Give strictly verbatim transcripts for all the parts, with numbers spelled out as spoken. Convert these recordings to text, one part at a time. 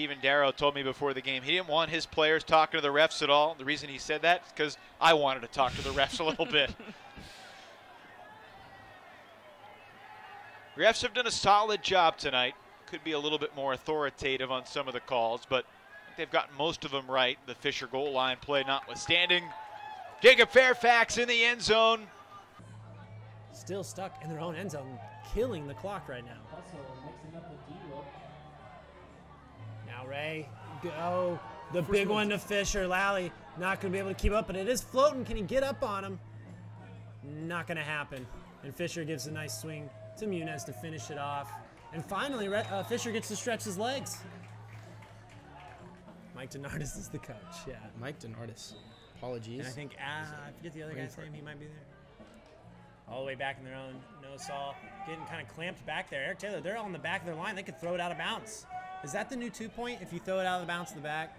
Stephen Darrow told me before the game he didn't want his players talking to the refs at all. The reason he said that is because I wanted to talk to the refs a little bit. Refs have done a solid job tonight. Could be a little bit more authoritative on some of the calls, but I think they've gotten most of them right. The Fisher goal line play notwithstanding. Jacob Fairfax in the end zone. Still stuck in their own end zone, killing the clock right now. Now Ray, go. The big one to Fisher. Lally not going to be able to keep up, but it is floating. Can he get up on him? Not going to happen. And Fisher gives a nice swing to Muniz to finish it off. And finally, uh, Fisher gets to stretch his legs. Mike Denardis is the coach, yeah. Mike Denardis. Apologies. And I think, uh, I forget the other guy's name, he might be there. All the way back in their own no saw. Getting kind of clamped back there. Eric Taylor, they're on the back of their line. They could throw it out of bounds. Is that the new two point? If you throw it out of the bounds in the back,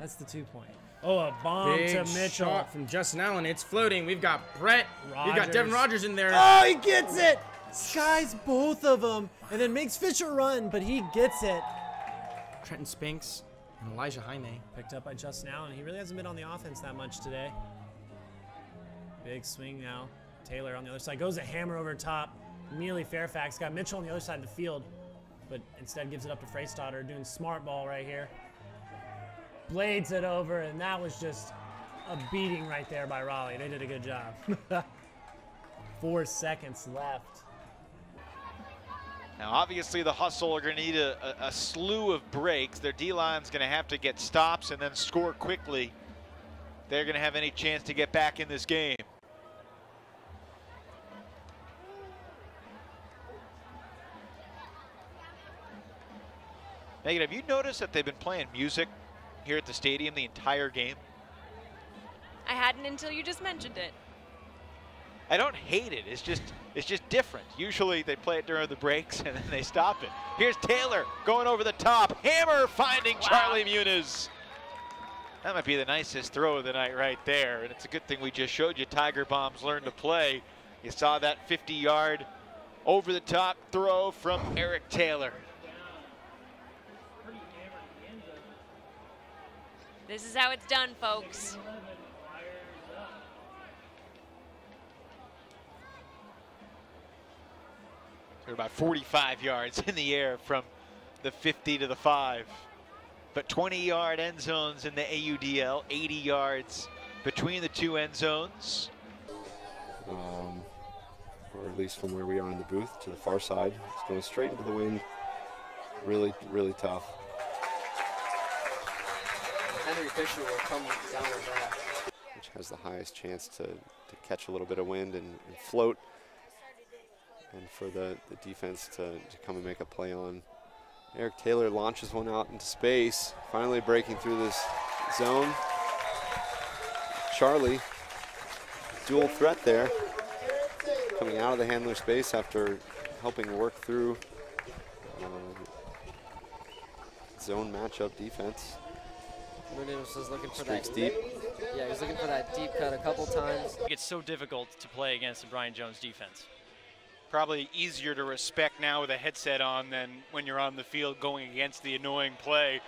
that's the two point. Oh, a bomb Big to Mitchell. Shot from Justin Allen. It's floating. We've got Brett. Rogers. We've got Devin Rogers in there. Oh, he gets it. Skies both of them, and then makes Fisher run, but he gets it. Trenton Spinks and Elijah Jaime. Picked up by Justin Allen. He really hasn't been on the offense that much today. Big swing now. Taylor on the other side. Goes a hammer over top. Nearly Fairfax. Got Mitchell on the other side of the field, but instead gives it up to Freistotter, doing smart ball right here. Blades it over, and that was just a beating right there by Raleigh. They did a good job. Four seconds left. Now, obviously, the Hustle are going to need a, a, a slew of breaks. Their D-line's going to have to get stops and then score quickly. They're going to have any chance to get back in this game. Megan, have you noticed that they've been playing music here at the stadium the entire game? I hadn't until you just mentioned it. I don't hate it. It's just it's just different. Usually they play it during the breaks and then they stop it. Here's Taylor going over the top. Hammer finding wow. Charlie Muniz. That might be the nicest throw of the night right there. And it's a good thing we just showed you Tiger Bombs learn to play. You saw that fifty yard over the top throw from Eric Taylor. This is how it's done, folks. They're about forty-five yards in the air from the fifty to the five. But twenty yard end zones in the A U D L, eighty yards between the two end zones. Um, or at least from where we are in the booth to the far side. It's going straight into the wind. Really, really tough. Henry Fisher will come down with that. Which has the highest chance to, to catch a little bit of wind and, and float. And for the, the defense to, to come and make a play on. Eric Taylor launches one out into space, finally breaking through this zone. Charlie, dual threat there, coming out of the handler space after helping work through uh, zone matchup defense. Muniz was looking for that deep. Yeah, he was looking for that deep cut a couple times. It's so difficult to play against the Brian Jones defense. Probably easier to respect now with a headset on than when you're on the field going against the annoying play.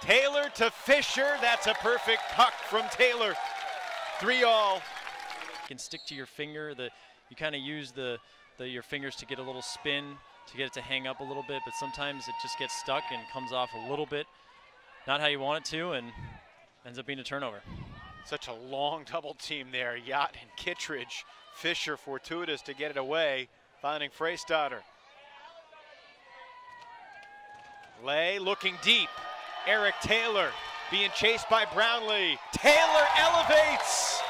Taylor to Fisher, that's a perfect puck from Taylor. Three all. You can stick to your finger. The, you kind of use the, the your fingers to get a little spin, to get it to hang up a little bit, but sometimes it just gets stuck and comes off a little bit. Not how you want it to, and ends up being a turnover. Such a long double team there. Yacht and Kittredge. Fisher fortuitous to get it away. Finding Freistotter. Lay looking deep. Eric Taylor being chased by Brownlee. Taylor elevates.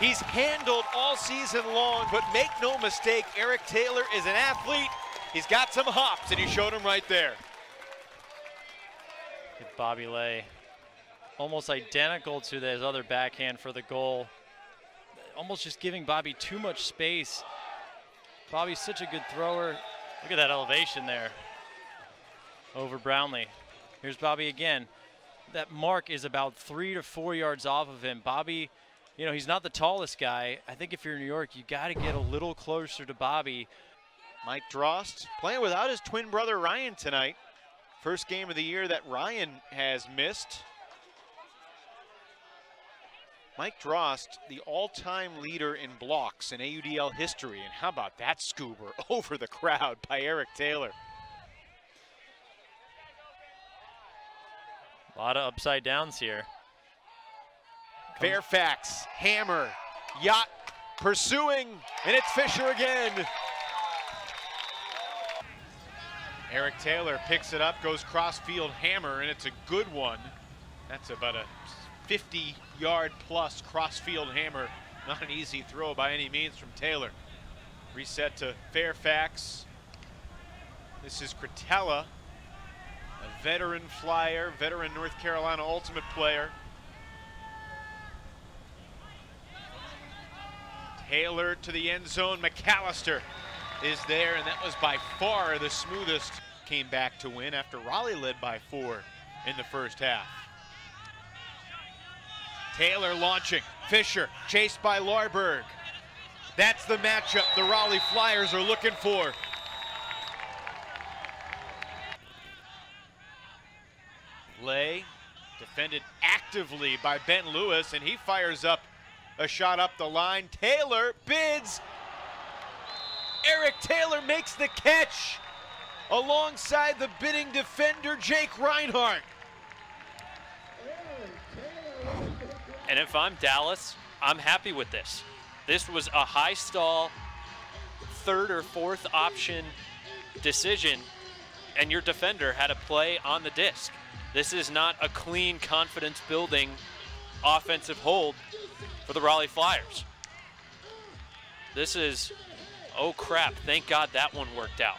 He's handled all season long, but make no mistake, Eric Taylor is an athlete. He's got some hops, and he showed him right there. Good Bobby Lay. Almost identical to his other backhand for the goal. Almost just giving Bobby too much space. Bobby's such a good thrower. Look at that elevation there over Brownlee. Here's Bobby again. That mark is about three to four yards off of him. Bobby, you know, he's not the tallest guy. I think if you're in New York, you got to get a little closer to Bobby. Mike Drost playing without his twin brother Ryan tonight. First game of the year that Ryan has missed. Mike Drost, the all-time leader in blocks in A U D L history, and how about that scooper over the crowd by Eric Taylor. A lot of upside downs here. Fairfax, hammer, Yacht pursuing, and it's Fisher again. Eric Taylor picks it up, goes cross-field hammer, and it's a good one. That's about a fifty-yard plus cross-field hammer. Not an easy throw by any means from Taylor. Reset to Fairfax. This is Cretella, a veteran flyer, veteran North Carolina Ultimate player. Taylor to the end zone. McAllister is there, and that was by far the smoothest came back to win after Raleigh led by four in the first half. Taylor launching. Fisher chased by Larberg. That's the matchup the Raleigh Flyers are looking for. Lay defended actively by Ben Lewis, and he fires up a shot up the line. Taylor bids. Eric Taylor makes the catch alongside the bidding defender, Jake Reinhardt. And if I'm Dallas, I'm happy with this. This was a high stall, third or fourth option decision, and your defender had a play on the disc. This is not a clean, confidence building offensive hold for the Raleigh Flyers. This is, oh crap, thank God that one worked out.